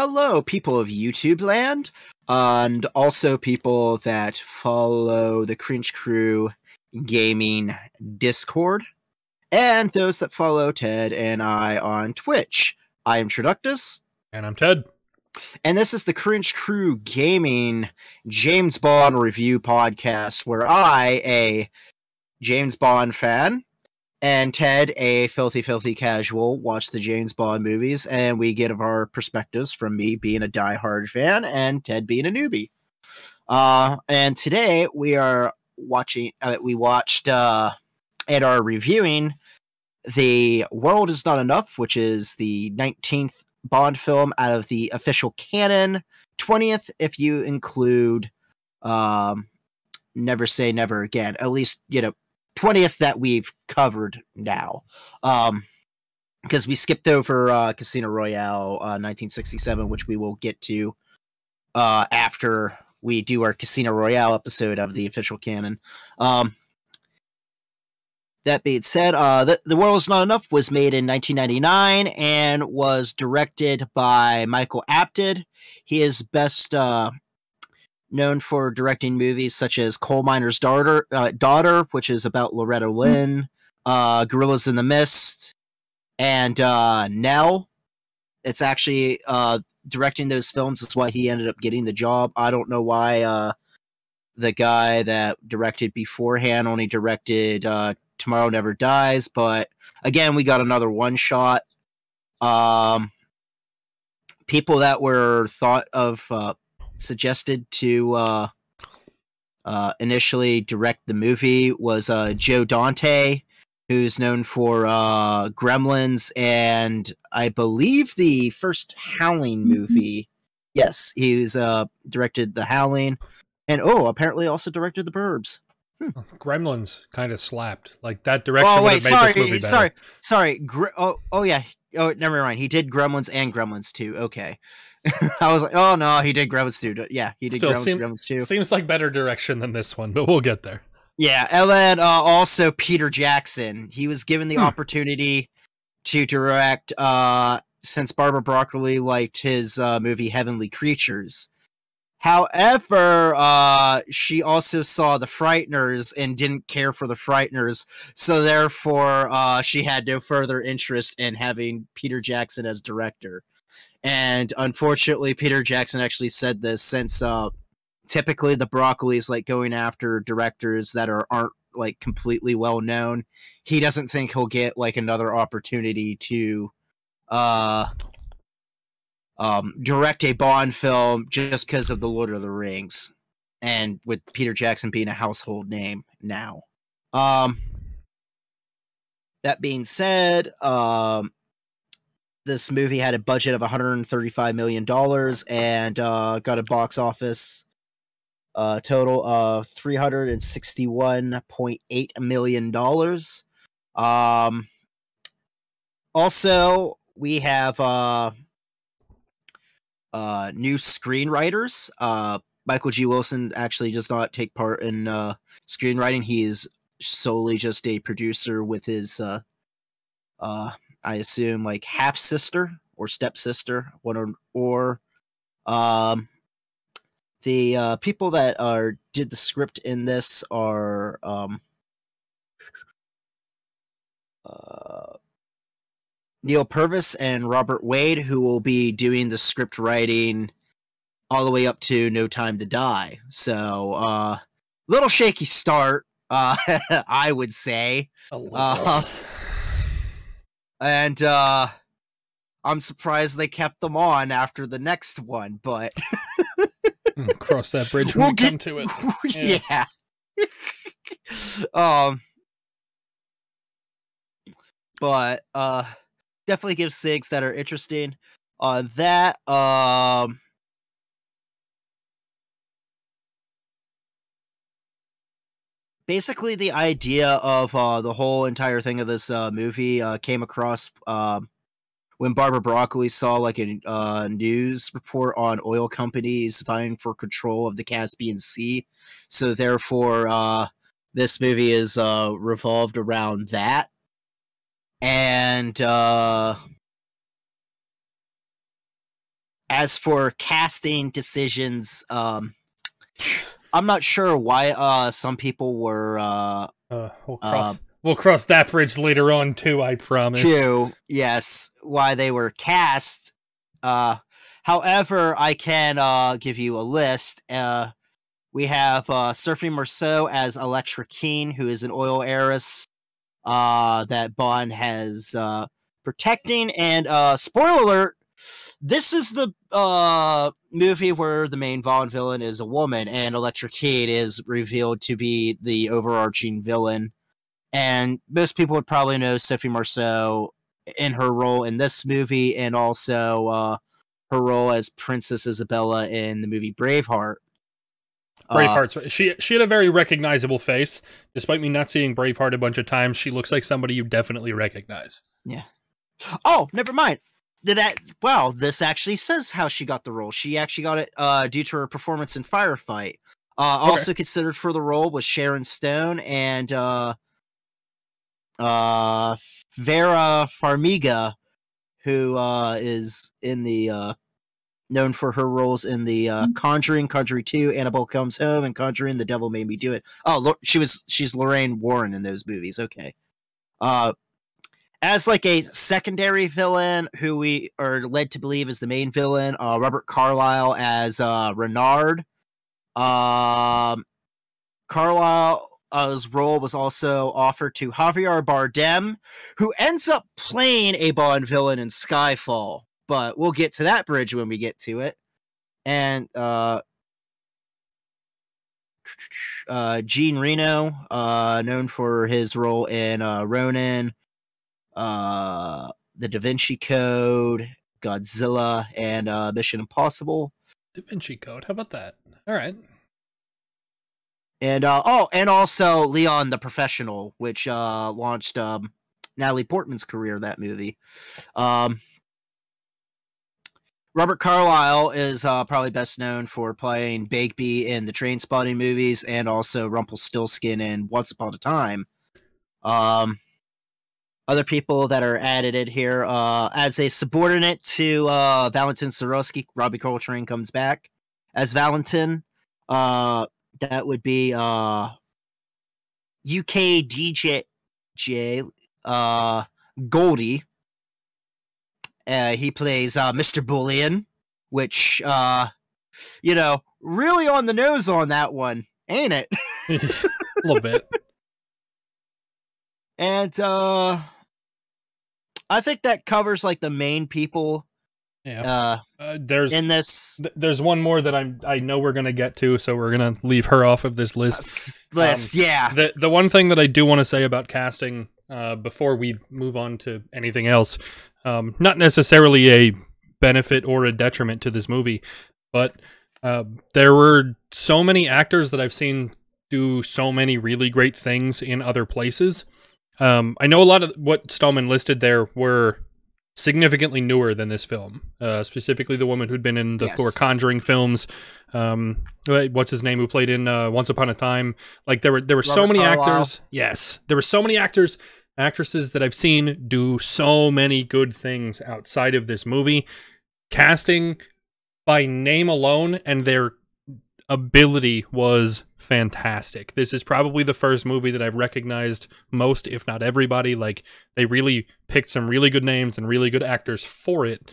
hello, people of YouTube land, and also people that follow the Cringe Crew Gaming Discord, and those that follow Ted and I on Twitch. I am Traductus. And I'm Ted. And this is the Cringe Crew Gaming James Bond Review Podcast, where I, a James Bond fan, and Ted, a filthy, filthy casual, watch the James Bond movies, and we get our perspectives from me being a diehard fan and Ted being a newbie. And today we are watching, and are reviewing The World is Not Enough, which is the 19th Bond film out of the official canon, 20th if you include Never Say Never Again, at least, you know, 20th that we've covered now, because we skipped over Casino Royale 1967, which we will get to after we do our Casino Royale episode of the official canon. That being said, The World is Not Enough was made in 1999 and was directed by Michael Apted. He is best known for directing movies such as Coal Miner's Daughter, which is about Loretta Lynn, Gorillas in the Mist, and Nell. It's actually directing those films is why he ended up getting the job. I don't know why the guy that directed beforehand only directed Tomorrow Never Dies, but again, we got another one-shot. People that were thought of... suggested to initially direct the movie was Joe Dante, who's known for Gremlins and I believe the first Howling movie. Yes, he's directed the Howling, and oh, apparently also directed the Burbs. Gremlins kind of slapped, like that direction. Oh wait, sorry. Oh, never mind. He did Gremlins and Gremlins 2. Okay. I was like, oh no, he did Gremlins 2. Yeah, he did Gremlins 2. Seems like better direction than this one, but we'll get there. Yeah, and then also Peter Jackson. He was given the opportunity to direct, since Barbara Broccoli liked his movie Heavenly Creatures. However, she also saw The Frighteners and didn't care for The Frighteners, so therefore she had no further interest in having Peter Jackson as director. And unfortunately, Peter Jackson actually said this, since typically the Broccoli's like going after directors that aren't like completely well known. He doesn't think he'll get like another opportunity to direct a Bond film just because of The Lord of the Rings, and with Peter Jackson being a household name now. That being said, this movie had a budget of $135 million and got a box office total of $361.8 million. Also, we have new screenwriters. Michael G. Wilson actually does not take part in screenwriting. He is solely just a producer with his I assume like half sister or stepsister, the people that did the script in this are Neil Purvis and Robert Wade, who will be doing the script writing all the way up to No Time to Die. So, little shaky start, I would say. And I'm surprised they kept them on after the next one, but cross that bridge when we come to it. Yeah. But definitely gives things that are interesting on that. Basically, the idea of the whole entire thing of this movie came across when Barbara Broccoli saw like a news report on oil companies vying for control of the Caspian Sea. So therefore, this movie is revolved around that. And As for casting decisions, I'm not sure why some people were... we'll cross that bridge later on, too, I promise. Yes, why they were cast. However, I can give you a list. We have Sophie Marceau as Elektra King, who is an oil heiress that Bond has protecting. And spoiler alert, this is the movie where the main Bond villain is a woman, and Elektra King is revealed to be the overarching villain. And most people would probably know Sophie Marceau in her role in this movie, and also her role as Princess Isabella in the movie Braveheart. Braveheart's she had a very recognizable face. Despite me not seeing Braveheart a bunch of times, she looks like somebody you definitely recognize. Yeah. Oh, never mind. Wow, this actually says how she got the role. She actually got it due to her performance in Firefight. Also considered for the role was Sharon Stone and Vera Farmiga, who is in the known for her roles in the Conjuring, Conjuring 2, Annabelle Comes Home, and Conjuring: The Devil Made Me Do It. Oh, she's Lorraine Warren in those movies. Okay. As like a secondary villain, who we are led to believe is the main villain, Robert Carlyle as Renard. Carlyle's role was also offered to Javier Bardem, who ends up playing a Bond villain in Skyfall. But we'll get to that bridge when we get to it. And Gene Reno, known for his role in Ronin, The Da Vinci Code, Godzilla, and Mission Impossible. Da Vinci Code, how about that? All right. And and also Leon the Professional, which launched Natalie Portman's career, that movie. Robert Carlyle is probably best known for playing Bagby in the Trainspotting movies, and also Rumpelstiltskin in Once Upon a Time. Other people that are added in here, as a subordinate to Valentin Soroski, Robbie Coltrane comes back as Valentin. That would be UK DJ Goldie. He plays Mr. Bullion, which, you know, really on the nose on that one, ain't it? A little bit. And I think that covers like the main people. Yeah. There's in this. There's one more that I know we're gonna get to, so we're gonna leave her off of this list. Yeah. The one thing that I do want to say about casting, before we move on to anything else, not necessarily a benefit or a detriment to this movie, but there were so many actors that I've seen do so many really great things in other places. I know a lot of what Stallman listed there were significantly newer than this film, specifically the woman who'd been in the four Conjuring films. What's his name, who played in Once Upon a Time. Like there were Robert so many Carlyle. Actors. Yes, there were so many actors, actresses that I've seen do so many good things outside of this movie. Casting by name alone and their ability was fantastic. This is probably the first movie that I've recognized most, if not everybody. Like, they really picked some really good names and really good actors for it.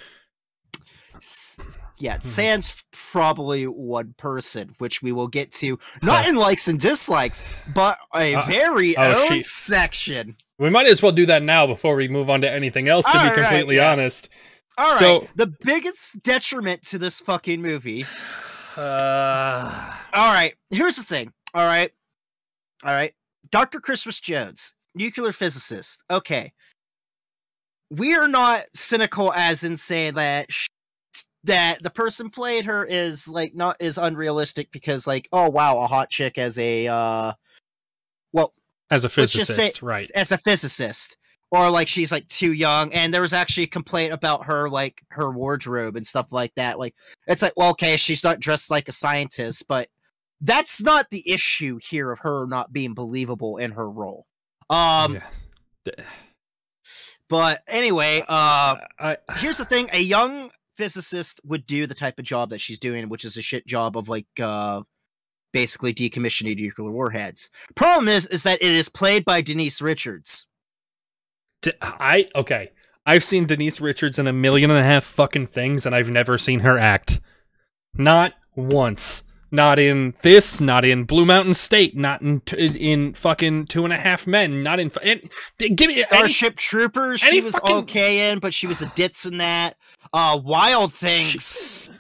Yeah, sans probably one person, which we will get to, not in likes and dislikes, but a very own section. We might as well do that now before we move on to anything else, to be completely honest. All right, so, the biggest detriment to this fucking movie... all right, here's the thing. All right. Dr. Christmas Jones, nuclear physicist. Okay. We are not cynical as in saying that that the person played her is like not is unrealistic because like, oh wow, a hot chick as a well, as a physicist, let's just say, right. As a physicist. Or like she's like too young, and there was actually a complaint about her like her wardrobe and stuff like that. Like it's like, well, okay, she's not dressed like a scientist, but that's not the issue here of her not being believable in her role. Yeah. But anyway, here's the thing: a young physicist would do the type of job that she's doing, which is a shit job of like basically decommissioning nuclear warheads. Problem is that it is played by Denise Richards. Okay. I've seen Denise Richards in 1.5 million fucking things, and I've never seen her act. Not once. Not in this, not in Blue Mountain State, not in fucking 2.5 Men, not in... give me Starship Troopers, she was fucking... okay in, but she was a ditz in that. Wild Things.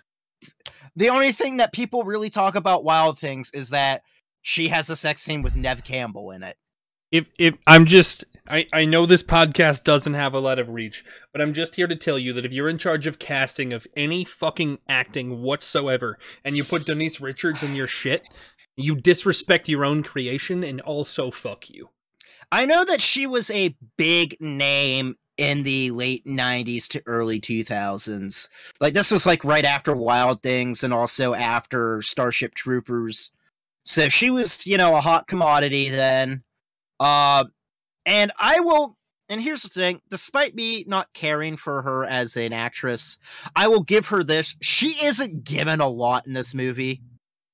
The only thing that people really talk about Wild Things is that she has a sex scene with Neve Campbell in it. I know this podcast doesn't have a lot of reach, but I'm just here to tell you that if you're in charge of casting of any fucking acting whatsoever, and you put Denise Richards in your shit, you disrespect your own creation and also fuck you. I know that she was a big name in the late 90s to early 2000s. Like, this was like right after Wild Things and also after Starship Troopers. So she was, you know, a hot commodity then. And I will, and here's the thing, despite me not caring for her as an actress, I will give her this. She isn't given a lot in this movie.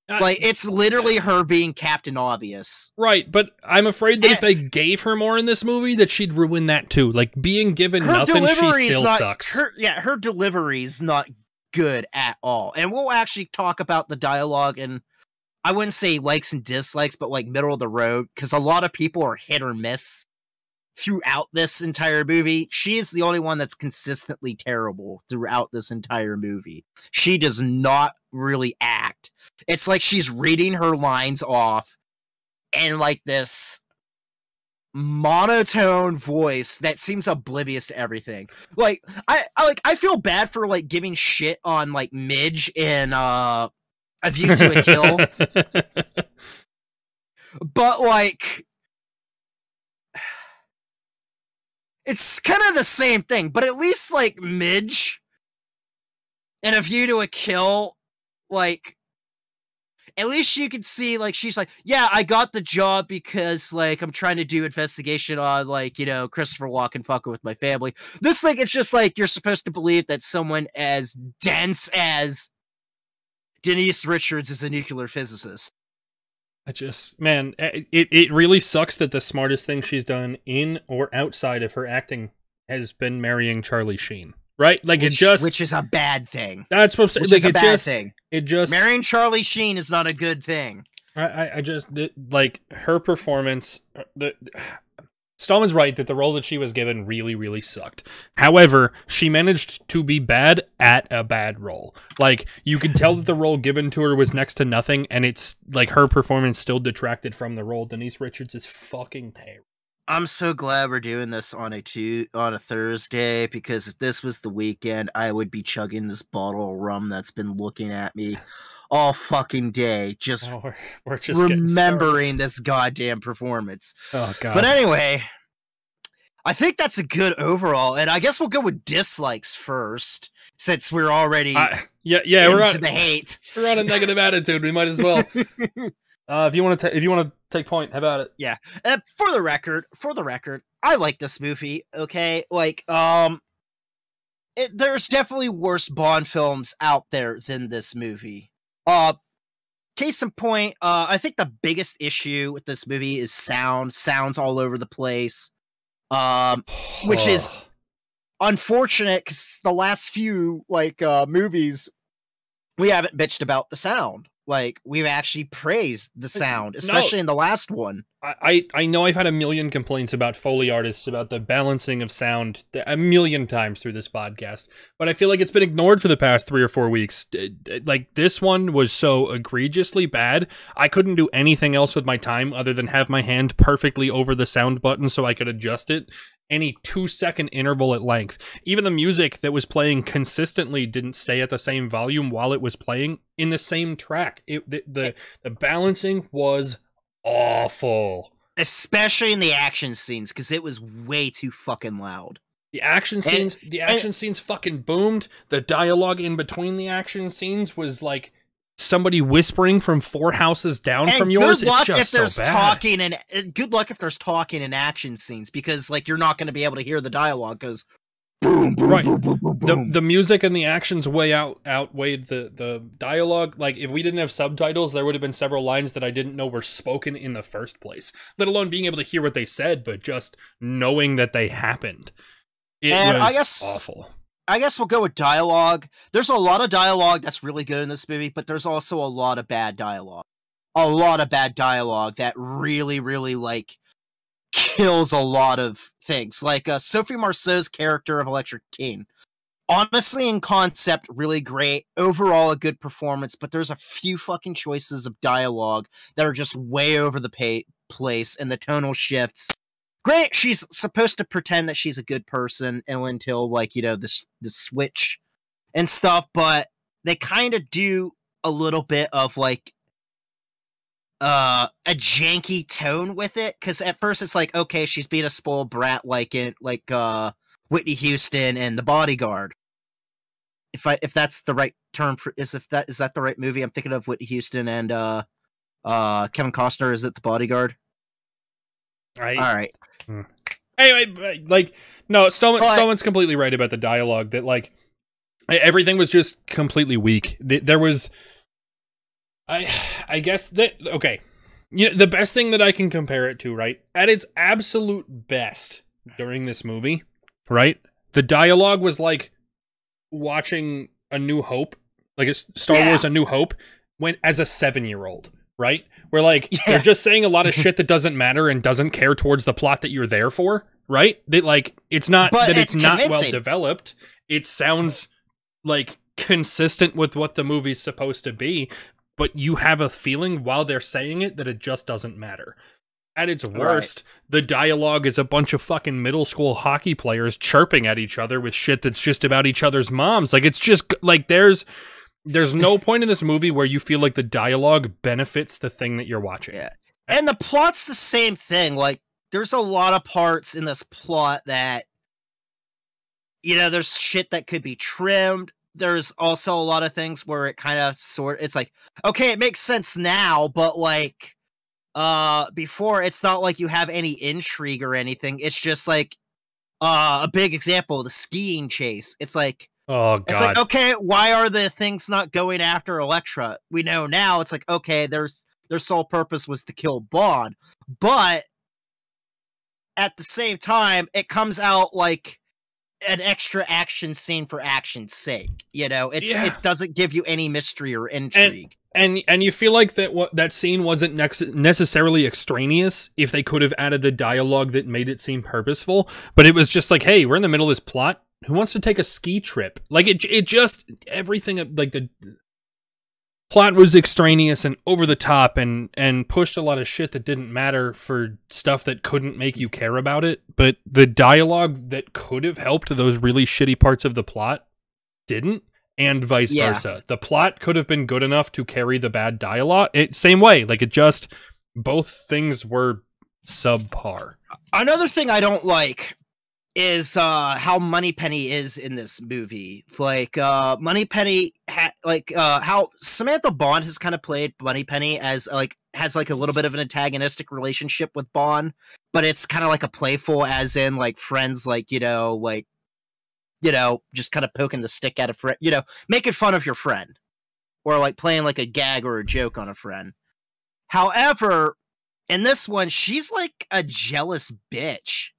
Like, it's literally her being Captain Obvious. Right, but I'm afraid that if they gave her more in this movie, that she'd ruin that too. Like, being given nothing, she still sucks. Her delivery's not good at all. And we'll actually talk about the dialogue and... I wouldn't say likes and dislikes, but like middle of the road, because a lot of people are hit or miss throughout this entire movie. She is the only one that's consistently terrible throughout this entire movie. She does not really act. It's like she's reading her lines off and like this monotone voice that seems oblivious to everything. Like I feel bad for like giving shit on like Midge and A View to a Kill. But, like... it's kind of the same thing, but at least, like, Midge and A View to a Kill, like... at least you can see, like, she's like, yeah, I got the job because, like, I'm trying to do investigation on, like, you know, Christopher Walken fucking with my family. This, like, it's just, like, you're supposed to believe that someone as dense as Denise Richards is a nuclear physicist. I just, man, it really sucks that the smartest thing she's done in or outside of her acting has been marrying Charlie Sheen, right? Like, which is a bad thing. That's what I'm saying. Which is a bad thing. It just marrying Charlie Sheen is not a good thing. I just like her performance. Stallman's right that the role that she was given really, really sucked. However, she managed to be bad at a bad role. Like, you could tell that the role given to her was next to nothing, and it's, like, her performance still detracted from the role. Denise Richards is fucking terrible. I'm so glad we're doing this on a Thursday, because if this was the weekend, I would be chugging this bottle of rum that's been looking at me all fucking day, just, we're just remembering this goddamn performance. Oh, God. But anyway, I think that's a good overall, and I guess we'll go with dislikes first, since we're already into the hate. We're on a negative attitude. We might as well. If you want to take point, how about it? Yeah. For the record, I like this movie. Okay, like there's definitely worse Bond films out there than this movie. Case in point, I think the biggest issue with this movie is sound. Sound's all over the place, which is unfortunate because the last few like movies we haven't bitched about the sound. Like, we've actually praised the sound, especially in the last one. I know I've had 1 million complaints about Foley artists about the balancing of sound 1 million times through this podcast, but I feel like it's been ignored for the past 3 or 4 weeks. Like, this one was so egregiously bad, I couldn't do anything else with my time other than have my hand perfectly over the sound button so I could adjust it any 2-second interval at length. Even the music that was playing consistently didn't stay at the same volume while it was playing in the same track. The balancing was awful, especially in the action scenes, because it was way too fucking loud. The action scenes fucking boomed. The dialogue in between the action scenes was like somebody whispering from 4 houses down from yours. It's just so bad. Good luck if there's talking in action scenes, because like you're not going to be able to hear the dialogue, because boom, boom, right. boom, boom, boom, boom. The music and the actions way outweighed the dialogue. Like, if we didn't have subtitles, there would have been several lines that I didn't know were spoken in the first place, let alone being able to hear what they said, but just knowing that they happened. It and was awful. I guess we'll go with dialogue. There's a lot of dialogue that's really good in this movie, but there's also a lot of bad dialogue. A lot of bad dialogue that really, really, like, kills a lot of things. Like, Sophie Marceau's character of Elektra King. Honestly, in concept, really great. Overall, a good performance, but there's a few fucking choices of dialogue that are just way over the place, and the tonal shifts. Granted, she's supposed to pretend that she's a good person until, like, you know, the switch and stuff, but they kind of do a little bit of, like, a janky tone with it, because at first it's like, okay, she's being a spoiled brat, like in, like, Whitney Houston and The Bodyguard. If that's the right term for, is that the right movie? I'm thinking of Whitney Houston and Kevin Costner. Is it The Bodyguard? Right. All right. Hmm. Anyway, like, no, Stallman's completely right about the dialogue, that, like, everything was just completely weak. There was, I guess that, okay, you know, the best thing that I can compare it to, right, at its absolute best during this movie, right, the dialogue was like watching A New Hope, like it's Star Wars A New Hope, when as a 7-year-old. Right? Where, like, they're just saying a lot of shit that doesn't matter and doesn't care towards the plot that you're there for, right? That, like, it's not but that it's not well developed. It sounds, like, consistent with what the movie's supposed to be, but you have a feeling while they're saying it that it just doesn't matter. At its worst, the dialogue is a bunch of fucking middle school hockey players chirping at each other with shit that's just about each other's moms. Like, it's just, like, there's no point in this movie where you feel like the dialogue benefits the thing that you're watching. Yeah. And the plot's the same thing. Like, there's a lot of parts in this plot that, you know, there's shit that could be trimmed. There's also a lot of things where it kind of it's like, okay, it makes sense now, but, like, before, it's not like you have any intrigue or anything. It's just, like, a big example, the skiing chase. It's like, oh, God. It's like, okay, why are the things not going after Elektra? We know now. It's like, okay, their sole purpose was to kill Bond. But at the same time, it comes out like an extra action scene for action's sake. You know, it doesn't give you any mystery or intrigue. And you feel like that scene wasn't necessarily extraneous if they could have added the dialogue that made it seem purposeful. But it was just like, hey, we're in the middle of this plot. Who wants to take a ski trip? Like, it just, everything, like, the plot was extraneous and over the top and pushed a lot of shit that didn't matter for stuff that couldn't make you care about it. But the dialogue that could have helped those really shitty parts of the plot didn't, and vice versa. The plot could have been good enough to carry the bad dialogue. Same way. Like, it just, both things were subpar. Another thing I don't like is how Moneypenny is in this movie. Like, Moneypenny how Samantha Bond has kind of played Moneypenny as, like, has, like, a little bit of an antagonistic relationship with Bond, but it's kind of like a playful, as in, like, friends, like, you know, just kind of poking the stick at a friend, you know, making fun of your friend, or, like, playing, like, a gag or a joke on a friend. However, in this one, she's like a jealous bitch.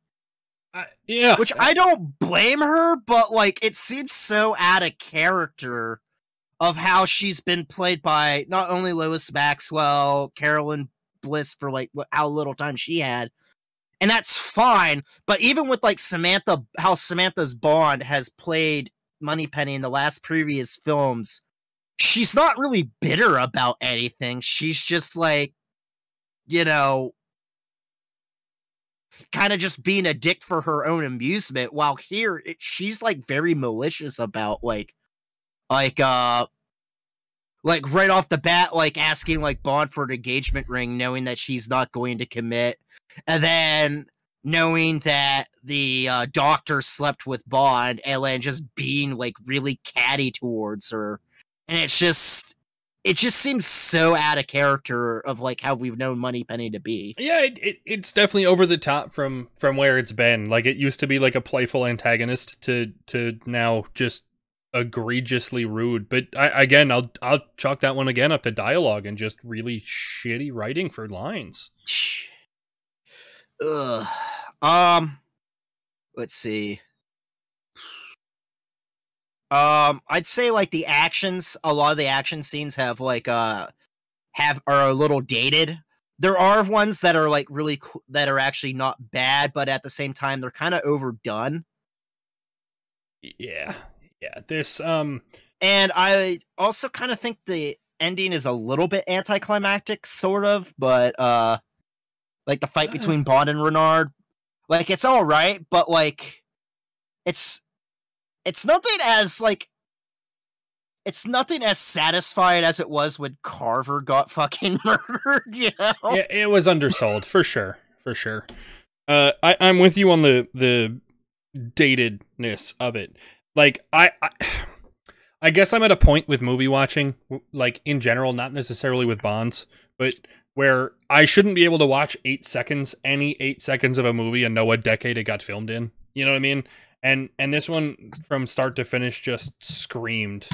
Yeah, which I don't blame her, but, like, it seems so out of character of how she's been played by not only Lois Maxwell, Carolyn Bliss, for, like, how little time she had, and that's fine. But even with, like, Samantha, how Samantha's Bond has played Moneypenny in the last previous films, she's not really bitter about anything. She's just, like, you know, kind of just being a dick for her own amusement, while here she's, like, very malicious about, like right off the bat, like, asking, like, Bond for an engagement ring, knowing that she's not going to commit, and then knowing that the doctor slept with Bond, and then just being, like, really catty towards her. And it's just, it just seems so out of character of like how we've known Moneypenny to be. Yeah, it's definitely over the top from where it's been. Like, it used to be like a playful antagonist to now just egregiously rude. But I'll chalk that one again up to dialogue and just really shitty writing for lines. Ugh. Let's see. I'd say like the actions, a lot of the action scenes have like, are a little dated. There are ones that are like really, that are actually not bad, but at the same time, they're kind of overdone. Yeah. Yeah. There's, and I also kind of think the ending is a little bit anticlimactic sort of, but, like the fight between Bond and Renard, like it's all right, but like it's nothing as like, it's nothing as satisfying as it was when Carver got fucking murdered, you know? Yeah, it was undersold, for sure, for sure. I'm with you on the datedness of it. Like, I guess I'm at a point with movie watching, like, in general, not necessarily with Bonds, but where I shouldn't be able to watch 8 seconds, any 8 seconds of a movie and know what decade it got filmed in. You know what I mean? And this one from start to finish just screamed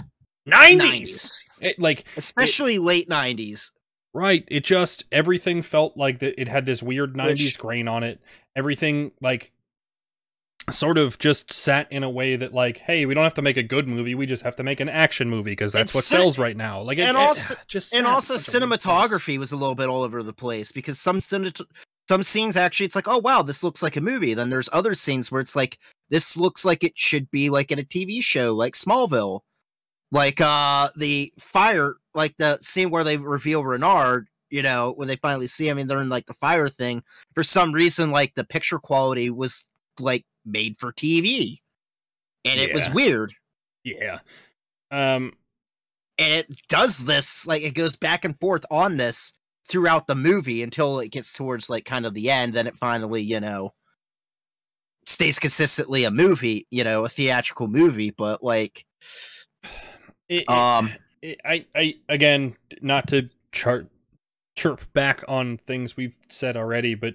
90s. It, like, especially late 90s. Right. It just, everything felt like that. It had this weird 90s grain on it. Everything like sort of just sat in a way that like, hey, we don't have to make a good movie. We just have to make an action movie because that's what sells right now. Like, and also cinematography was a little bit all over the place because some scenes actually it's like, oh wow, this looks like a movie. Then there's other scenes where it's like, this looks like it should be like in a TV show, like Smallville, like the fire, like the scene where they reveal Renard, you know, when they finally see him and they're in like the fire thing. For some reason, like the picture quality was like made for TV and it was weird. Yeah. And it does this, like it goes back and forth on this throughout the movie until it gets towards like kind of the end. Then it finally, you know, stays consistently a movie, you know, a theatrical movie, but like I again, not to chirp back on things we've said already, but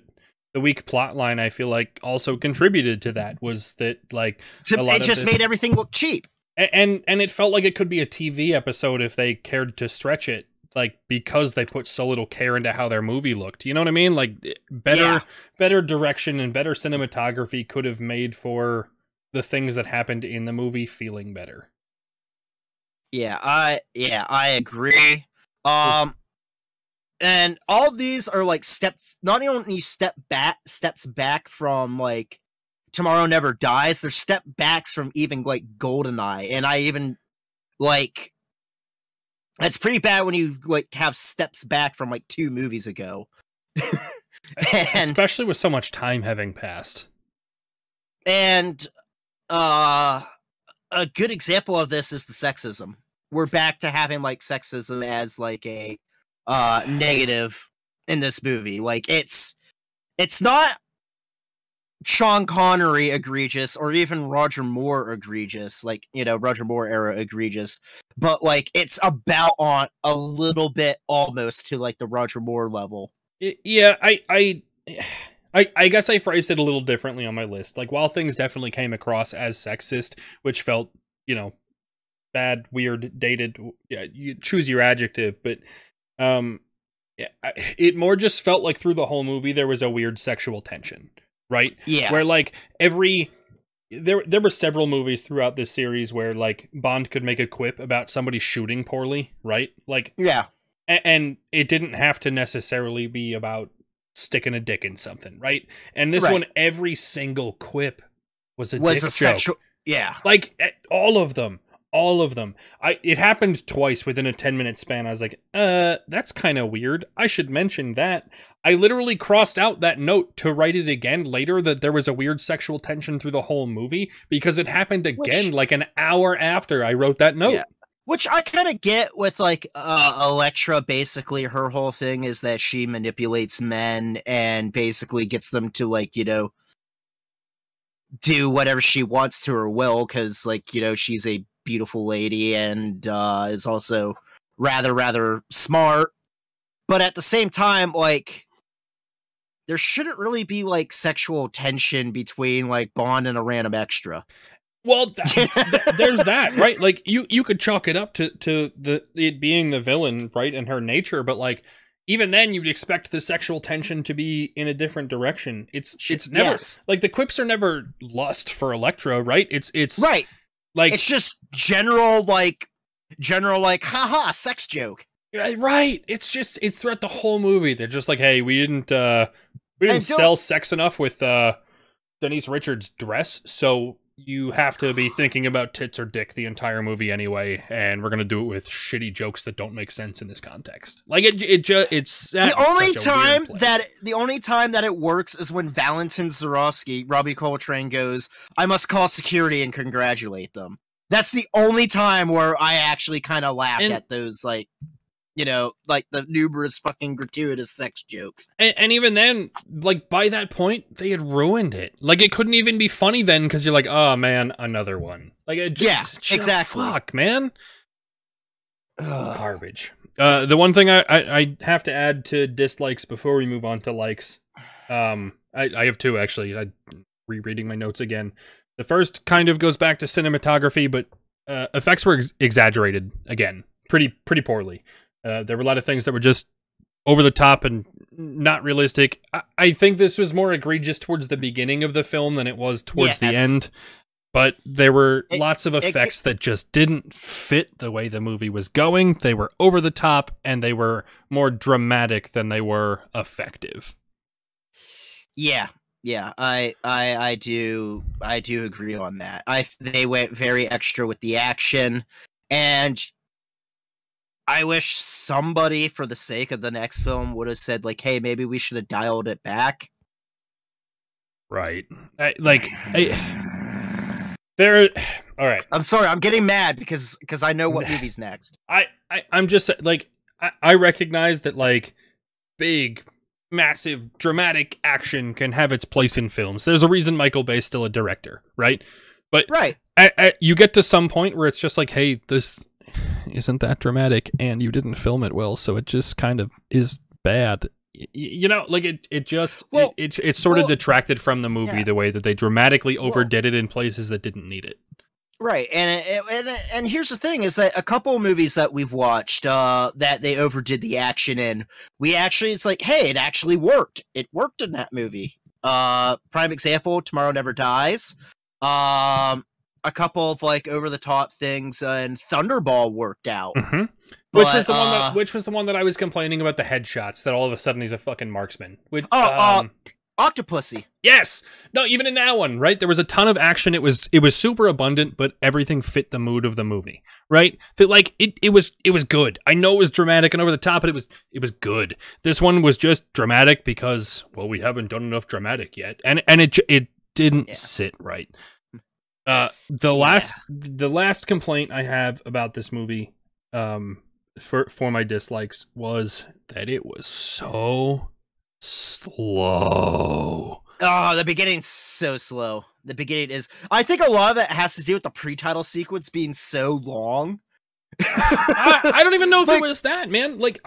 the weak plot line I feel like also contributed to that, was that like it just made everything look cheap, and it felt like it could be a TV episode if they cared to stretch it, like because they put so little care into how their movie looked. You know what I mean? Like better direction and better cinematography could have made for the things that happened in the movie feeling better. Yeah, I agree. And all of these are like steps, not only steps back from like Tomorrow Never Dies, they're step backs from even like Goldeneye. And I even like, that's pretty bad when you like have steps back from like 2 movies ago. Especially with so much time having passed. And a good example of this is the sexism. We're back to having like sexism as like a negative in this movie. Like it's not Sean Connery egregious or even Roger Moore egregious, like, you know, Roger Moore era egregious, but like it's about on a little bit almost to like the Roger Moore level. Yeah, I guess I phrased it a little differently on my list. Like, Wild Things definitely came across as sexist, which felt, you know, bad, weird, dated. Yeah, you choose your adjective, but yeah, it more just felt like through the whole movie there was a weird sexual tension. Right? Yeah. Where like there were several movies throughout this series where like Bond could make a quip about somebody shooting poorly. Right? Like, yeah. And it didn't have to necessarily be about sticking a dick in something. Right. And this one, every single quip was a sexual. Yeah. Like all of them. It happened twice within a 10-minute span. I was like, that's kind of weird. I should mention that. I literally crossed out that note to write it again later that there was a weird sexual tension through the whole movie because it happened again like an hour after I wrote that note. Yeah. Which I kind of get with like Elektra. Basically her whole thing is that she manipulates men and basically gets them to like, you know, do whatever she wants to her will because like, you know, she's a beautiful lady and is also rather smart. But at the same time, like, there shouldn't really be, like, sexual tension between, like, Bond and a random extra. Well, there's that, right? Like, you could chalk it up to it being the villain, right, and her nature, but, like, even then you'd expect the sexual tension to be in a different direction. It's never, yes. Like, the quips are never lust for Elektra, right? It's right. Like, it's just general, like, haha, sex joke. Right. It's just, it's throughout the whole movie. They're just like, hey, we didn't sell sex enough with, Denise Richards' dress. So you have to be thinking about tits or dick the entire movie anyway. And we're going to do it with shitty jokes that don't make sense in this context. Like it's the only time that, it works is when Valentin Soroski, Robbie Coltrane, goes, "I must call security and congratulate them." That's the only time where I actually kind of laugh at those, like, you know, like the numerous fucking gratuitous sex jokes. And even then, like, by that point, they had ruined it. Like, it couldn't even be funny then because you're like, oh, man, another one. Like, just exactly. Fuck, man. Ugh. Garbage. The one thing I have to add to dislikes before we move on to likes, I have two, actually. I'm rereading my notes again. The first kind of goes back to cinematography, but effects were exaggerated, again, pretty poorly. There were a lot of things that were just over the top and not realistic. I think this was more egregious towards the beginning of the film than it was towards the end. But there were lots of effects that just didn't fit the way the movie was going. They were over the top, and they were more dramatic than they were effective. Yeah, yeah, I do agree on that. They went very extra with the action, and I wish somebody, for the sake of the next film, would have said, like, hey, maybe we should have dialed it back. Right. All right. I'm sorry, I'm getting mad because I know what movie's next. I'm just, like, I recognize that, like, big, massive, dramatic action can have its place in films. There's a reason Michael Bay's still a director, right? But right. You get to some point where it's just like, hey, this isn't that dramatic, and you didn't film it well, so it just kind of is bad. You know, like, it sort of detracted from the movie, the way that they dramatically overdid it in places that didn't need it. Right, and here's the thing, is that a couple of movies that we've watched that they overdid the action in, it's like, hey, it actually worked. It worked in that movie. Prime example, Tomorrow Never Dies. A couple of, like, over-the-top things, and Thunderball worked out. Mm-hmm. But, which was the one that I was complaining about, the headshots, that all of a sudden he's a fucking marksman. Octopussy. Yes! No, even in that one, right? There was a ton of action. It was super abundant, but everything fit the mood of the movie, right? Like, it was good. I know it was dramatic and over the top, but it was good. This one was just dramatic because, well, we haven't done enough dramatic yet. And it didn't sit right. The last complaint I have about this movie, for my dislikes, was that it was so slow. Oh, the beginning's so slow. The beginning is, I think a lot of it has to do with the pre-title sequence being so long. I don't even know if it was that, man. Like,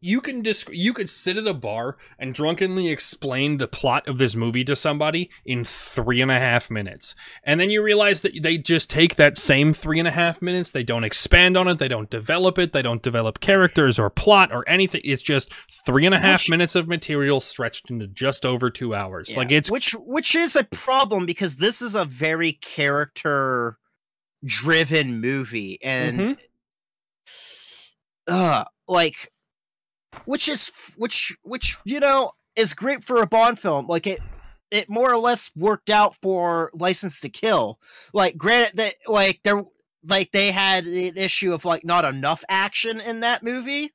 you could sit at a bar and drunkenly explain the plot of this movie to somebody in 3.5 minutes, and then you realize that they just take that same 3.5 minutes, they don't expand on it, they don't develop it, they don't develop characters or plot or anything. It's just 3.5 minutes of material stretched into just over 2 hours. Yeah. Like, it's which is a problem, because this is a very character driven movie, and like, which you know, is great for a Bond film. Like, it more or less worked out for License to Kill. Like, granted that, like, they had an issue of, like, not enough action in that movie,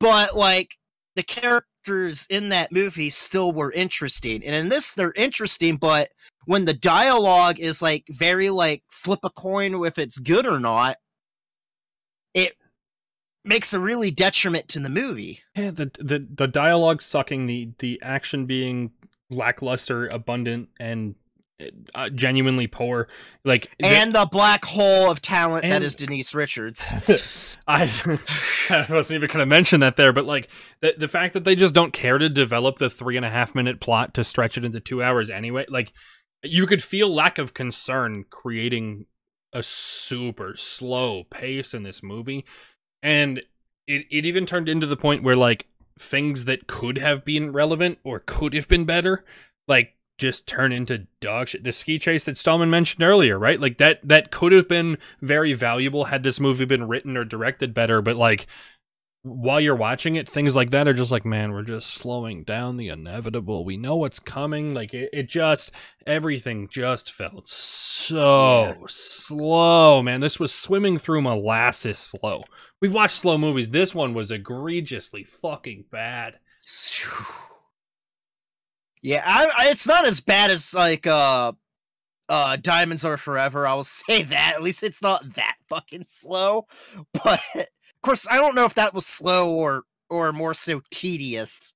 but, like, the characters in that movie still were interesting, and in this they're interesting, but when the dialogue is, like, very, like, flip a coin if it's good or not, it makes a really detriment to the movie. Yeah, the dialogue sucking, the action being lackluster, abundant, and genuinely poor, like, and the black hole of talent that is Denise Richards. I wasn't even gonna mention that there, but like the fact that they just don't care to develop the 3.5-minute plot to stretch it into 2 hours anyway, like, you could feel lack of concern creating a super slow pace in this movie, and it even turned into the point where like things that could have been relevant or could have been better, like, just turn into dog shit. The ski chase that Stallman mentioned earlier, right? Like that could have been very valuable had this movie been written or directed better. But like, while you're watching it, things like that are just like, man, we're just slowing down the inevitable. We know what's coming. Like it just, everything just felt so slow, man. This was swimming through molasses slow. We've watched slow movies. This one was egregiously fucking bad. Yeah, it's not as bad as, like, Diamonds Are Forever, I will say that. At least it's not that fucking slow. But, of course, I don't know if that was slow or more so tedious.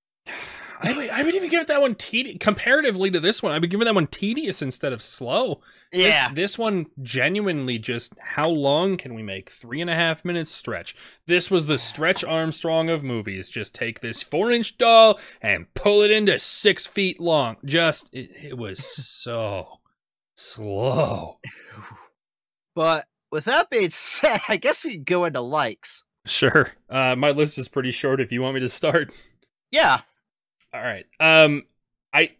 I would even give that one tedious. Comparatively to this one, I would give that one tedious instead of slow. Yeah. This one genuinely just, how long can we make? 3.5 minutes stretch. This was the Stretch Armstrong of movies. Just take this 4-inch doll and pull it into 6 feet long. Just, it was so slow. But with that being said, I guess we can go into likes. Sure. My list is pretty short if you want me to start. Yeah. All right. The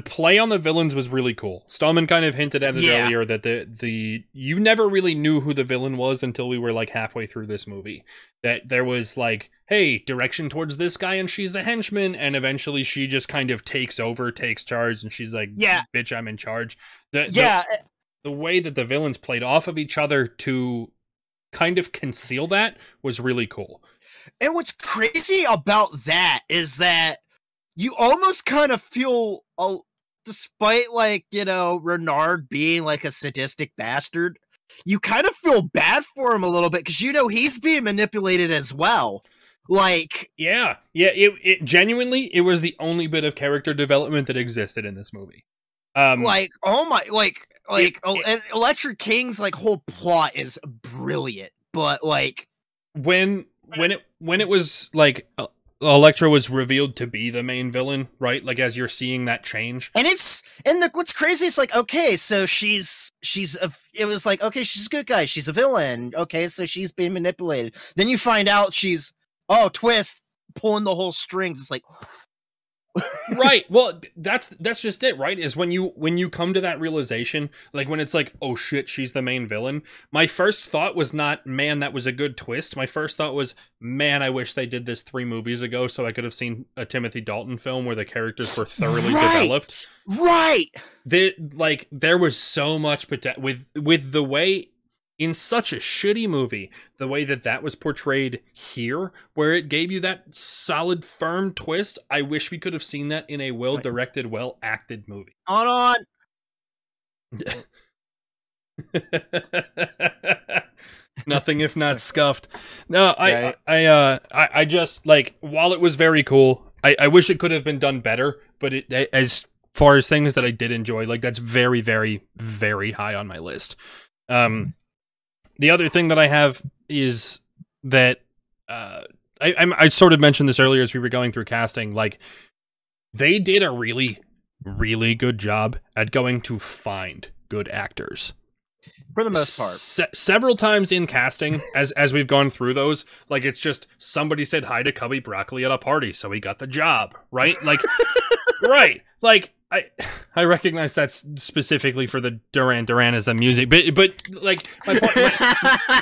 play on the villains was really cool. Stallman kind of hinted at it earlier that the you never really knew who the villain was until we were like halfway through this movie. That there was like, hey, direction towards this guy and she's the henchman, and eventually she just kind of takes over, takes charge, and she's like, bitch, I'm in charge. The way that the villains played off of each other to kind of conceal that was really cool. And what's crazy about that is that you almost kind of feel, despite, like, you know, Renard being like a sadistic bastard, you kind of feel bad for him a little bit because, you know, he's being manipulated as well. Like, yeah, it genuinely, it was the only bit of character development that existed in this movie. Like, oh my, and Elektra King's like whole plot is brilliant, but like when it was like Elektra was revealed to be the main villain, right? Like, as you're seeing that change, and what's crazy is like, okay, so it was like, okay, she's a good guy, she's a villain, okay, so she's being manipulated. Then you find out she's, oh, twist, pulling the whole strings. It's like, right. Well, that's just it, right? Is when you come to that realization, like when it's like, oh shit, she's the main villain. My first thought was not, man, that was a good twist. My first thought was, man, I wish they did this 3 movies ago so I could have seen a Timothy Dalton film where the characters were thoroughly developed. Right. Like there was so much potential with the way, in such a shitty movie, the way that was portrayed here, where it gave you that solid, firm twist. I wish we could have seen that in a well-directed, well-acted movie. Nothing if not scuffed. No, I just, like, while it was very cool, I wish it could have been done better, but as far as things that I did enjoy, like, that's very, very, very high on my list. The other thing that I have is that I sort of mentioned this earlier as we were going through casting. Like, they did a really, really good job at going to find good actors. For the most part. Several times in casting, as we've gone through those, like, it's just somebody said hi to Cubby Broccoli at a party, so he got the job, right? Like, right. Like, I recognize that's specifically for the Duran Duran as the music, but like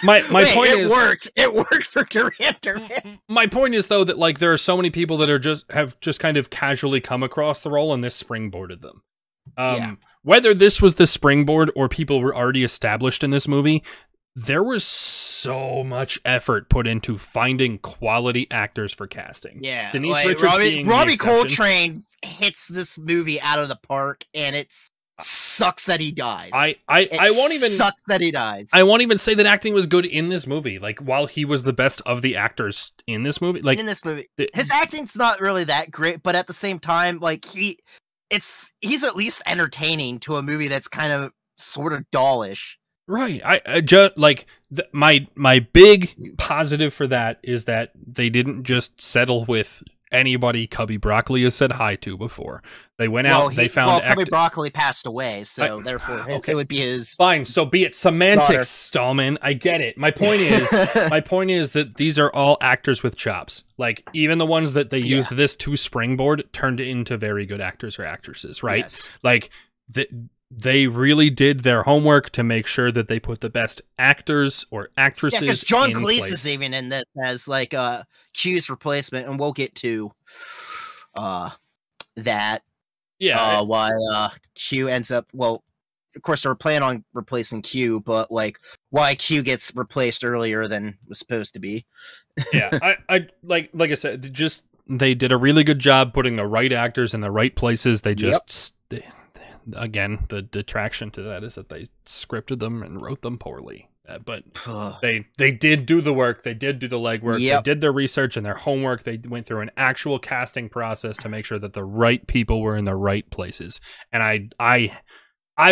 my point is, it worked for Duran Duran. My point is though that like there are so many people that have just kind of casually come across the role and this springboarded them. Whether this was the springboard or people were already established in this movie, there was so much effort put into finding quality actors for casting. Yeah, Denise Richards, Robbie Coltrane hits this movie out of the park, and it sucks that he dies. I won't even sucks that he dies. I won't even say that acting was good in this movie. Like, while he was the best of the actors in this movie, his acting's not really that great. But at the same time, like, he he's at least entertaining to a movie that's kind of sort of dollish. Right. I just like my big positive for that is that they didn't just settle with anybody Cubby Broccoli has said hi to before. They went out. They found Cubby Broccoli passed away, so therefore it would be his. Fine. So be it. Semantics, Stallman. I get it. My point is, that these are all actors with chops. Like even the ones that they used this to springboard turned into very good actors or actresses. Right. Yes. Like they really did their homework to make sure that they put the best actors or actresses. Yeah, because John Cleese is even in this as like Q's replacement, and we'll get to that. Yeah, why Q ends up, well, of course they were planning on replacing Q, but like why Q gets replaced earlier than was supposed to be. Yeah, I like I said, just they did a really good job putting the right actors in the right places. They just. Yep. Again, the detraction to that is that they scripted them and wrote them poorly. But they did do the work. They did do the legwork. Yep. They did their research and their homework. They went through an actual casting process to make sure that the right people were in the right places. And I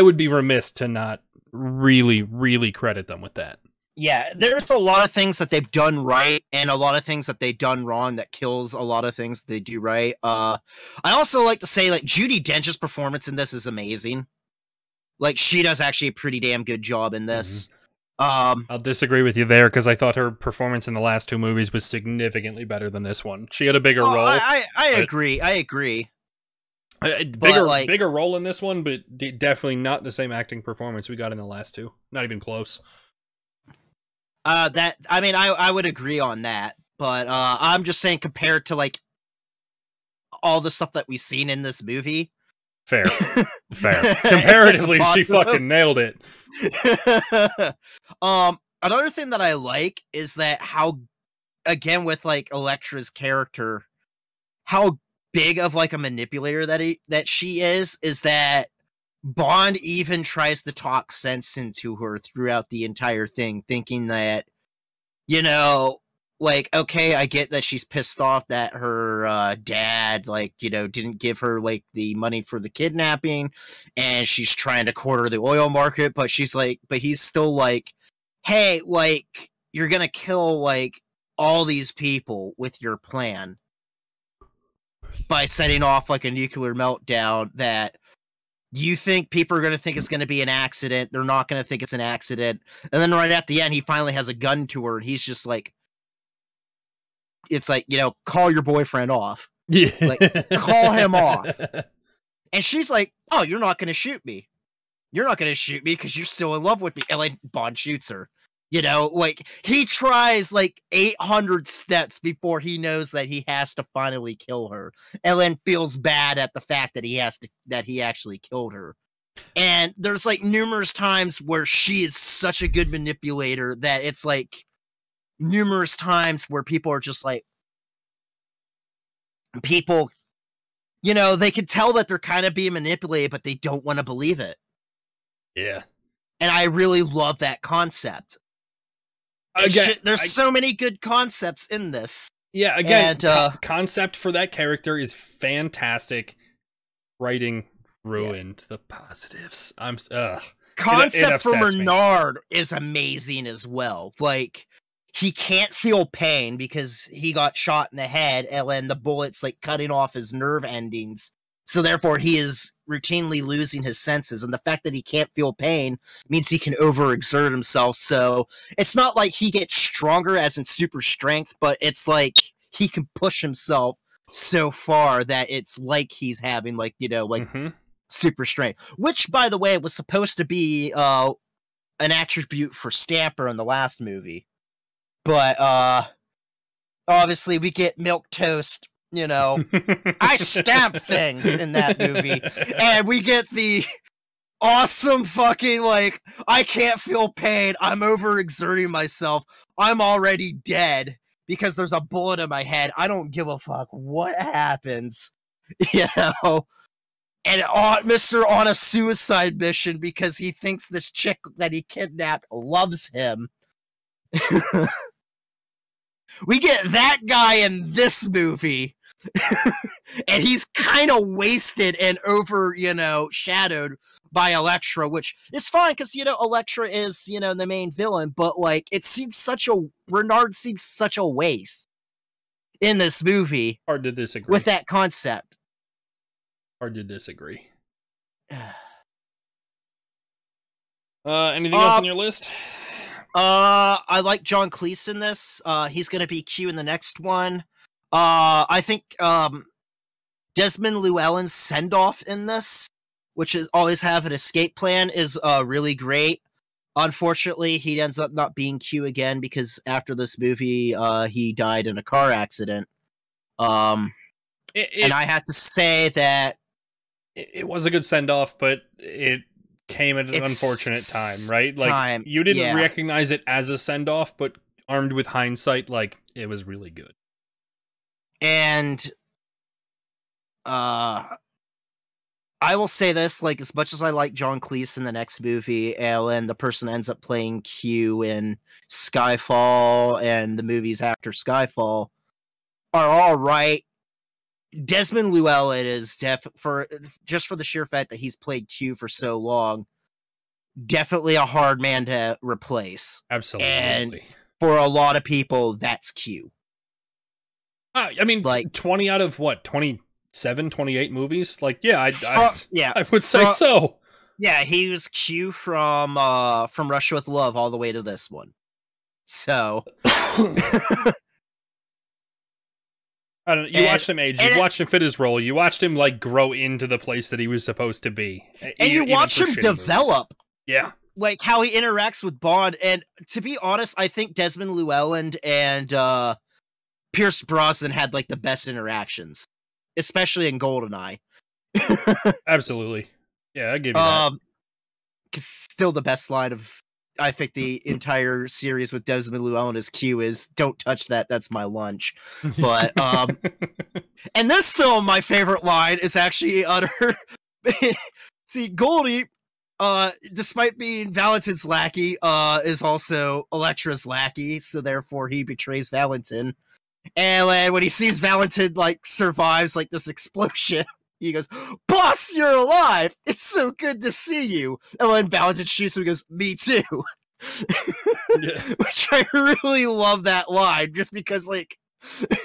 would be remiss to not really credit them with that. Yeah, there's a lot of things that they've done right and a lot of things that they've done wrong that kills a lot of things they do right. I also like to say, like, Judi Dench's performance in this is amazing. Like, she does actually a pretty damn good job in this. Mm-hmm. I'll disagree with you there, because I thought her performance in the last two movies was significantly better than this one. She had a bigger role. I agree. Bigger role in this one, but definitely not the same acting performance we got in the last two. Not even close. I mean, I would agree on that, but, I'm just saying compared to, like, all the stuff that we've seen in this movie. Fair. Fair. Comparatively, she fucking nailed it. Another thing that I like is that how, again, with, like, Elektra's character, how big of, like, a manipulator that she is that Bond even tries to talk sense into her throughout the entire thing, thinking that, you know, like, okay, I get that she's pissed off that her dad, like, you know, didn't give her, like, the money for the kidnapping, and she's trying to corner the oil market, but she's like, but he's still like, hey, like, you're gonna kill, like, all these people with your plan by setting off, like, a nuclear meltdown that you think people are going to think it's going to be an accident. They're not going to think it's an accident. And then right at the end, he finally has a gun to her, and he's just like, it's like, you know, call your boyfriend off. Yeah. Like, call him off. And she's like, oh, you're not going to shoot me. You're not going to shoot me because you're still in love with me. And, like, Bond shoots her. You know, like, he tries, like, 800 steps before he knows that he has to finally kill her, and then feels bad at the fact that he actually killed her. And there's, like, numerous times where she is such a good manipulator that it's, like, numerous times where people are just, like, people, you know, they can tell that they're kind of being manipulated, but they don't want to believe it. Yeah. And I really love that concept. Again, there's so many good concepts in this. Yeah, again, and, concept for that character is fantastic. Writing ruined the positives. Concept for Renard is amazing as well. Like, he can't feel pain because he got shot in the head, and then the bullet's, like, cutting off his nerve endings. So therefore, he is routinely losing his senses, and the fact that he can't feel pain means he can overexert himself. So it's not like he gets stronger as in super strength, but it's like he can push himself so far that it's like he's having, like, you know, like, super strength, which, by the way, was supposed to be an attribute for Stamper in the last movie. But obviously, we get milquetoast. You know, I stamp things in that movie, and we get the awesome fucking, like, I can't feel pain. I'm overexerting myself. I'm already dead because there's a bullet in my head. I don't give a fuck what happens, you know, and Mr. on a suicide mission because he thinks this chick that he kidnapped loves him. We get that guy in this movie. And he's kind of wasted and over, you know, shadowed by Elektra, which is fine because, you know, Elektra is, you know, the main villain, but like it seems such a, Renard seems such a waste in this movie. Hard to disagree with that concept. Hard to disagree. Anything else on your list? I like John Cleese in this. He's going to be Q in the next one. I think Desmond Llewellyn's send-off in this, which is always have an escape plan, is really great. Unfortunately, he ends up not being Q again because after this movie, he died in a car accident. And I have to say that it was a good send-off, but it came at an unfortunate time, right? Like you didn't recognize it as a send-off, but armed with hindsight, like it was really good. And I will say this, like, as much as I like John Cleese in the next movie, and the person ends up playing Q in Skyfall and the movies after Skyfall are all right, Desmond Llewellyn is just for the sheer fact that he's played Q for so long, definitely a hard man to replace. Absolutely. And for a lot of people, that's Q. I mean, like 20 out of what, 27, 28 movies? Like, yeah, I would say so. Yeah, he was Q from Rush with Love all the way to this one. So I don't know, you watched him age, you watched him fit his role, you watched him like grow into the place that he was supposed to be. And you watch him develop. Yeah. Like how he interacts with Bond. And to be honest, I think Desmond Llewellyn and Pierce Brosnan had like the best interactions, especially in Goldeneye. Absolutely. Yeah, I give you that. 'Cause still the best line of, I think, the entire series with Desmond Llewellyn as Q is, "Don't touch that, that's my lunch." But and this film, my favorite line is actually uttered. See, Goldie, despite being Valentin's lackey, is also Elektra's lackey, so therefore he betrays Valentin. And when he sees Valentin like survives like this explosion, he goes, "Boss, you're alive! It's so good to see you!" And then Valentin shoots him and goes, "Me too." Yeah. Which I really love that line, just because like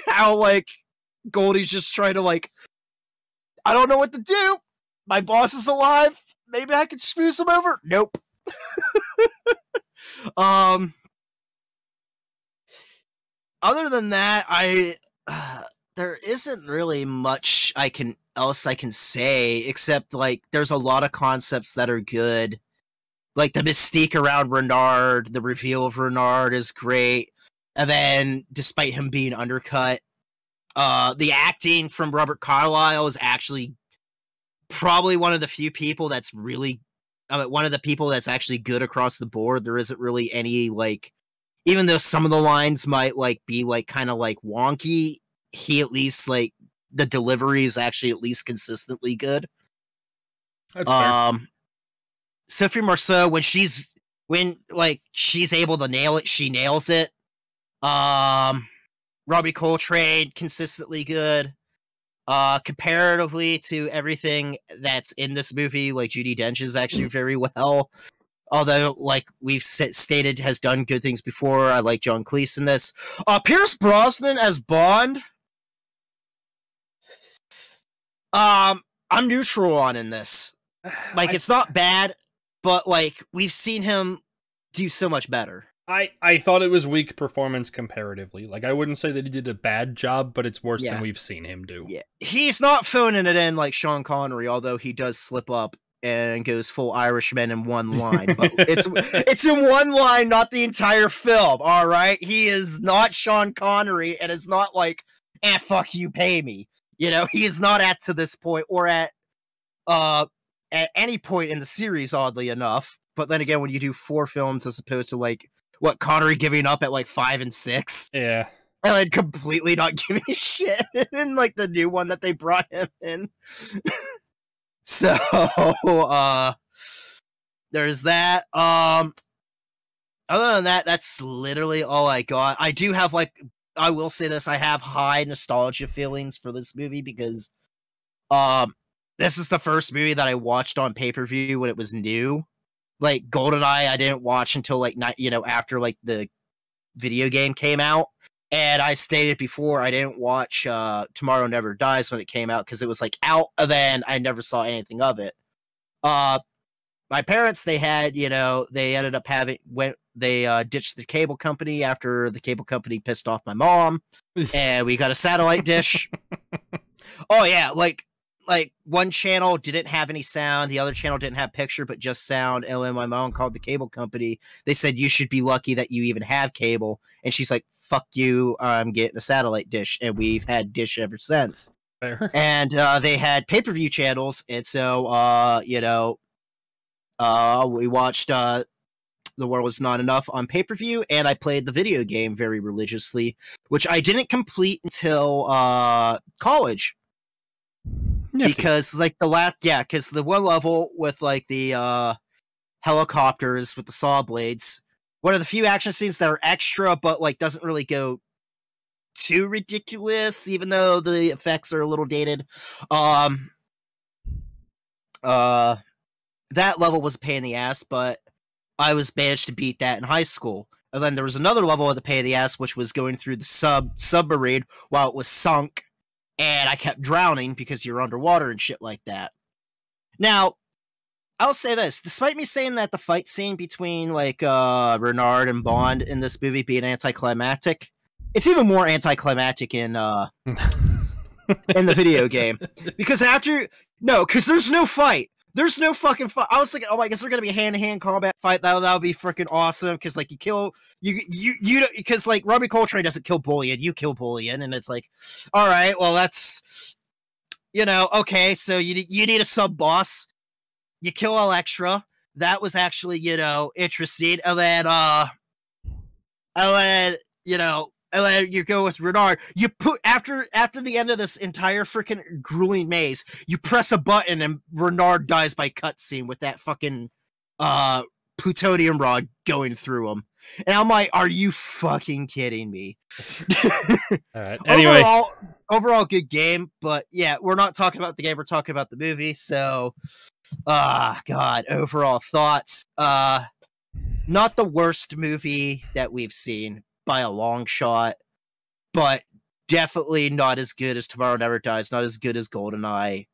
how like Goldie's just trying to like, I don't know what to do. My boss is alive. Maybe I can smooth him over. Nope. Other than that, there isn't really much else I can say, except like there's a lot of concepts that are good, like the mystique around Renard, the reveal of Renard is great, and then despite him being undercut, the acting from Robert Carlyle is actually probably one of the few people that's really, one of the people that's actually good across the board. There isn't really any like, even though some of the lines might like be like kind of like wonky, he at least like, the delivery is actually at least consistently good. That's fair. Sophie Marceau, when she's able to nail it, she nails it. Robbie Coltrane, consistently good. Comparatively to everything that's in this movie, like Judi Dench is actually very well. Although, like we've stated, has done good things before. I like John Cleese in this. Pierce Brosnan as Bond, I'm neutral on in this. Like, it's not bad, but like we've seen him do so much better. I thought it was weak performance comparatively. Like, I wouldn't say that he did a bad job, but it's worse than we've seen him do. Yeah, he's not phoning it in like Sean Connery, although he does slip up and goes full Irishman in one line, but it's in one line, not the entire film. All right, he is not Sean Connery, and it's not like, "Eh, fuck you, pay me." You know, he is not at to this point, or at any point in the series, oddly enough. But then again, when you do 4 films as opposed to like what, Connery giving up at like 5 and 6, yeah, and like completely not giving a shit, and like the new one that they brought him in. So, there's that. Other than that, that's literally all I got. I do have like I will say this, I have high nostalgia feelings for this movie because this is the first movie that I watched on pay-per-view when it was new. Like, GoldenEye, I didn't watch until, like, after, like, the video game came out. And I stated before, I didn't watch Tomorrow Never Dies when it came out because it was, like, out, and then I never saw anything of it. My parents, they had, they ended up having, they ditched the cable company after the cable company pissed off my mom, and we got a satellite dish. Oh, yeah, like one channel didn't have any sound, the other channel didn't have picture, but just sound, and then my mom called the cable company. They said, you should be lucky that you even have cable, and she's like, fuck you, I'm getting a satellite dish, and we've had dish ever since. Fair. And they had pay-per-view channels, and so, we watched The World Is Not Enough on pay-per-view, and I played the video game very religiously, which I didn't complete until college. Nifty. Because, like, because the one level with, like, the helicopters with the saw blades, one of the few action scenes that are extra, but, like, doesn't really go too ridiculous, even though the effects are a little dated. That level was a pain in the ass, but I was managed to beat that in high school. And then there was another level of the pain in the ass, which was going through the submarine while it was sunk, and I kept drowning because you're underwater and shit like that. Now, I'll say this. Despite me saying that the fight scene between, like, Renard and Bond in this movie being anticlimactic, it's even more anticlimactic in, in the video game. Because after... No, because there's no fight. There's no fucking fight. I was thinking, oh, I guess there's gonna be a hand-to-hand combat fight. That'll be freaking awesome because, like, because, like, Robbie Coltrane doesn't kill Bullion, you kill Bullion, and it's like, all right, well, that's, okay. So you need a sub boss. You kill Elektra. That was actually interesting, and then you go with Renard. You put after the end of this entire freaking grueling maze, you press a button and Renard dies by cutscene with that fucking plutonium rod going through him. And I'm like, are you fucking kidding me? All right. Anyway, overall good game, but yeah, we're not talking about the game. We're talking about the movie. So, God, overall thoughts. Not the worst movie that we've seen, by a long shot, but definitely not as good as Tomorrow Never Dies, not as good as GoldenEye.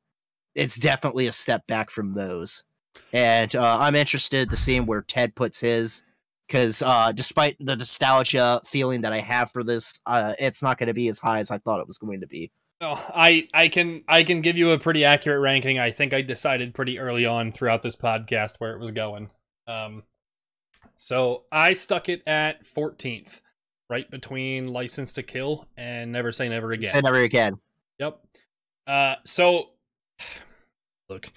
It's definitely a step back from those. And I'm interested to see where Ted puts his, because despite the nostalgia feeling that I have for this, it's not going to be as high as I thought it was going to be. Oh, I can give you a pretty accurate ranking. I think I decided pretty early on throughout this podcast where it was going. So I stuck it at 14th. Right between License to Kill and Never Say Never Again. Say Never Again. Yep. So, look,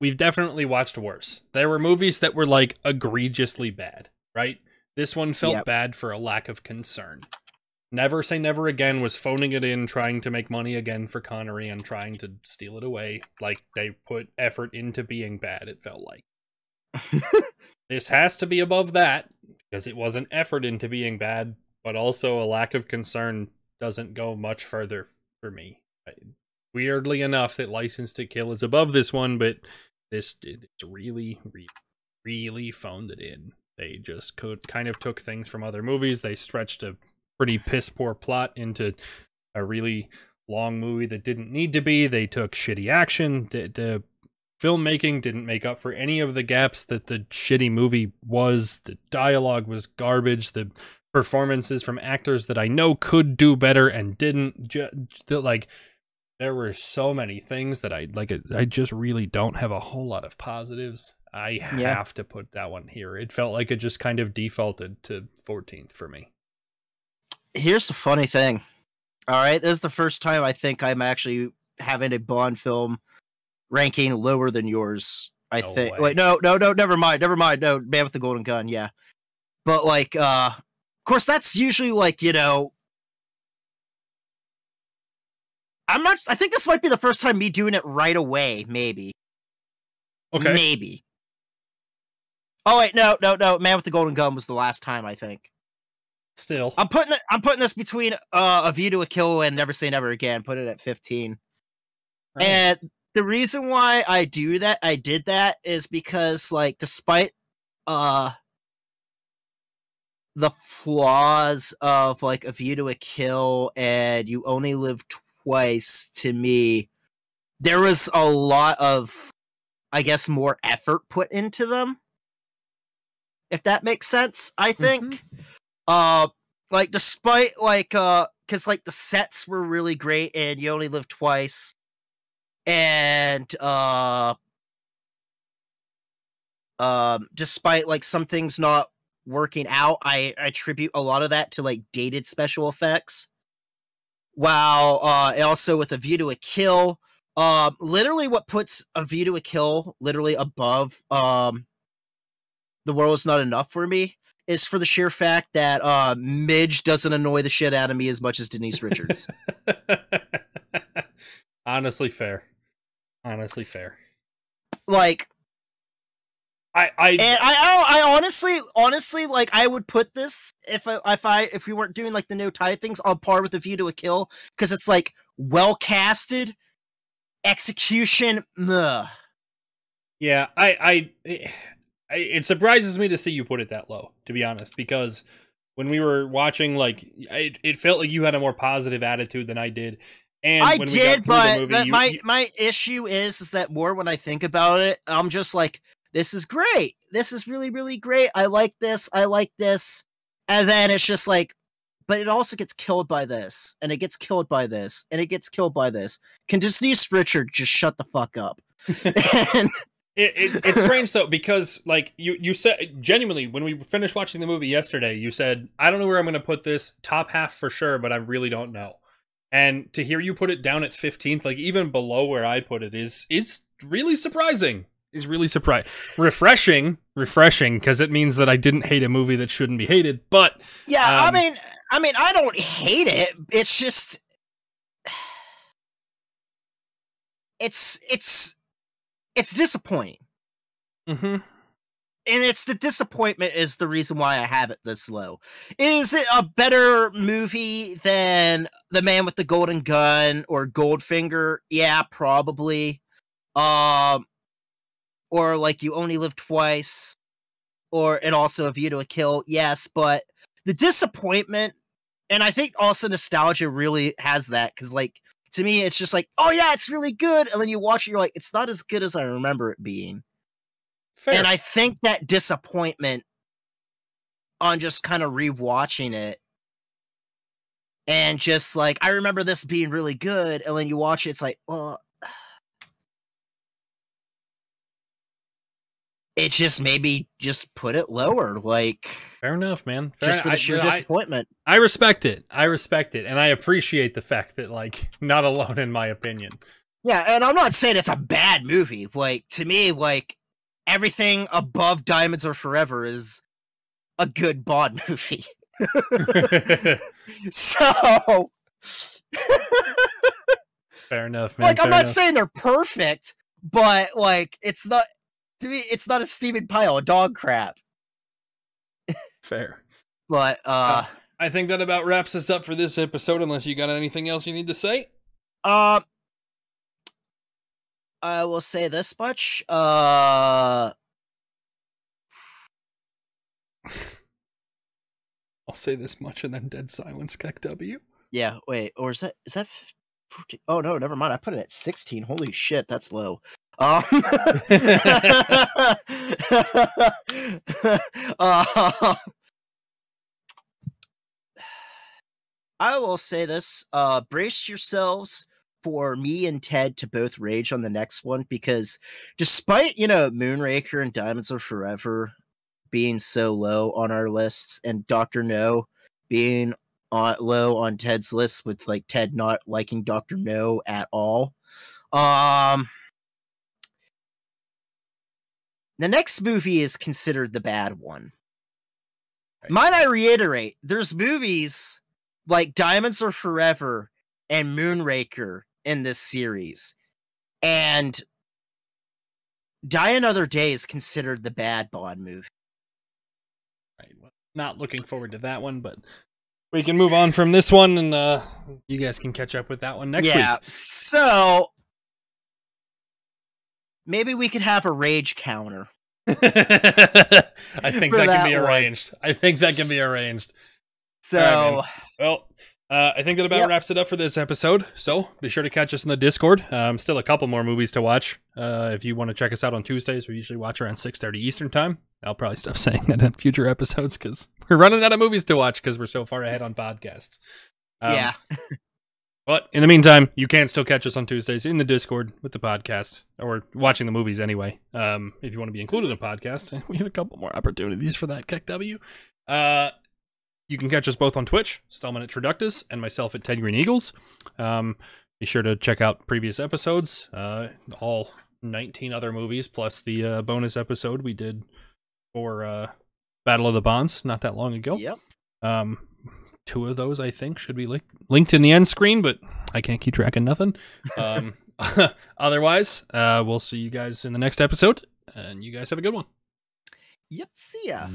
we've definitely watched worse. There were movies that were, like, egregiously bad, right? This one felt bad for a lack of concern. Never Say Never Again was phoning it in, trying to make money again for Connery and trying to steal it away. Like, they put effort into being bad, it felt like. This has to be above that, because it was an effort into being bad, but also a lack of concern doesn't go much further for me. Weirdly enough, that License to Kill is above this one, but this really phoned it in. They just kind of took things from other movies. They stretched a pretty piss-poor plot into a really long movie that didn't need to be. They took shitty action. The filmmaking didn't make up for any of the gaps that the shitty movie was. The dialogue was garbage. The performances from actors that I know could do better and didn't. Like, there were so many things that I just really don't have a whole lot of positives. I have to put that one here. It felt like it just kind of defaulted to 14th for me. Here's the funny thing. All right, this is the first time I think I'm actually having a Bond film ranking lower than yours. I think. Wait, no, never mind. No, Man with the Golden Gun. Yeah, but like, of course, that's usually like, I think this might be the first time me doing it right away, maybe. Okay. Maybe. Oh, wait, no. Man with the Golden Gun was the last time, I think. Still, I'm putting this between A View to a Kill and Never Say Never Again. Put it at 15. Right. And the reason why I did that is because, like, despite the flaws of, like, A View to a Kill and You Only Live Twice, to me, there was a lot of, I guess, more effort put into them, if that makes sense, I think. Mm-hmm. Like, despite, like, because, like, the sets were really great and You Only Live Twice, and despite, like, some things not working out, I attribute a lot of that to, like, dated special effects. While also with A View to a Kill, literally what puts A View to a Kill literally above The World is Not Enough for me is for the sheer fact that Midge doesn't annoy the shit out of me as much as Denise Richards. Honestly fair. Honestly fair. Like, I honestly, like, I would put this, if we weren't doing, like, the no tie things, on par with A View to a Kill, because it's, like, well casted, execution. Ugh. Yeah, it surprises me to see you put it that low, to be honest, because when we were watching, like, it felt like you had a more positive attitude than I did. And I did, but the movie, my issue is that more when I think about it, I'm just like, this is great. This is really, really great. I like this. I like this. And then it's just like, but it also gets killed by this, and it gets killed by this, and it gets killed by this. Can Denise Richards just shut the fuck up? And it's strange, though, because, like, you said, genuinely, when we finished watching the movie yesterday, you said, I don't know where I'm going to put this, top half for sure, but I really don't know. And to hear you put it down at 15th, like, even below where I put it, it's really surprising. It's really surprising. Refreshing, because it means that I didn't hate a movie that shouldn't be hated, but... Yeah, I mean, I don't hate it. It's just... It's disappointing. Mm-hmm. And it's the disappointment is the reason why I have it this low. Is it a better movie than The Man with the Golden Gun or Goldfinger? Yeah, probably. Or, like, You Only Live Twice, or, and also A View to a Kill, yes, but the disappointment, and I think also nostalgia really has that, because, like, to me, it's just like, oh yeah, it's really good, and then you watch it, you're like, it's not as good as I remember it being. Fair. And I think that disappointment on just kind of rewatching it, and just like, I remember this being really good, and then you watch it, it's like, well... It's just maybe just put it lower, like... Fair enough, man. Just for the sheer disappointment. I respect it. I respect it, and I appreciate the fact that, like, not alone in my opinion. Yeah, and I'm not saying it's a bad movie. Like, to me, like, everything above Diamonds Are Forever is a good Bond movie. So... Fair enough, man. Like, I'm not saying they're perfect, but, like, it's not... To me, it's not a steaming pile of dog crap. Fair. But, I think that about wraps us up for this episode, unless you got anything else you need to say? I will say this much. I'll say this much and then dead silence, Keck W. Yeah, wait, or is that 14? Oh, no, never mind. I put it at 16. Holy shit, that's low. I will say this, brace yourselves for me and Ted to both rage on the next one, because despite, you know, Moonraker and Diamonds Are Forever being so low on our lists, and Dr. No being low on Ted's list, with, like, Ted not liking Dr. No at all, the next movie is considered the bad one. Right. Might I reiterate, there's movies like Diamonds Are Forever and Moonraker in this series. And Die Another Day is considered the bad Bond movie. Right. Well, not looking forward to that one, but We can move on from this one, and you guys can catch up with that one next week. Yeah, so maybe we could have a rage counter. I think that can be arranged. I think that can be arranged. So, right, well, I think that about wraps it up for this episode. So be sure to catch us in the Discord. Still a couple more movies to watch. If you want to check us out on Tuesdays, we usually watch around 6:30 Eastern time. I'll probably stop saying that in future episodes because we're running out of movies to watch because we're so far ahead on podcasts. Yeah. But in the meantime, you can still catch us on Tuesdays in the Discord with the podcast or watching the movies anyway. If you want to be included in the podcast, we have a couple more opportunities for that, KekW. You can catch us both on Twitch, Stallman at Traductus, and myself at Ted Green Eagles. Be sure to check out previous episodes, all 19 other movies, plus the bonus episode we did for Battle of the Bonds not that long ago. Yep. Two of those, I think, should be linked in the end screen, but I can't keep track of nothing. Otherwise, we'll see you guys in the next episode, and you guys have a good one. Yep, see ya.